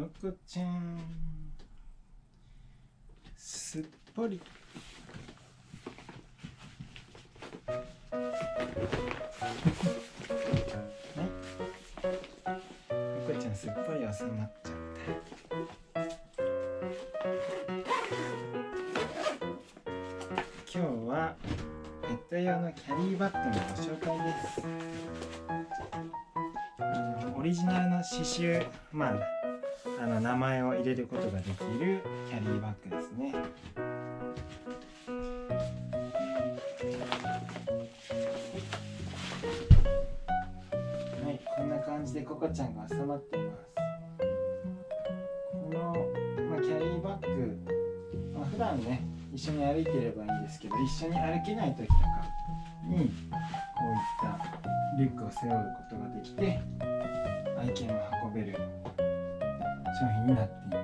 ココちゃんすっぽり。ココちゃんすっぽり収まっちゃった。今日はペット用のキャリーバッグのご紹介です。オリジナルの刺繍、まあ名前を入れることができるキャリーバッグですね。はい、こんな感じでココちゃんが収まっています。この、キャリーバッグ、普段ね一緒に歩いていればいいんですけど、一緒に歩けない時とかにこういったリュックを背負うことができて愛犬を運べる商品になっています。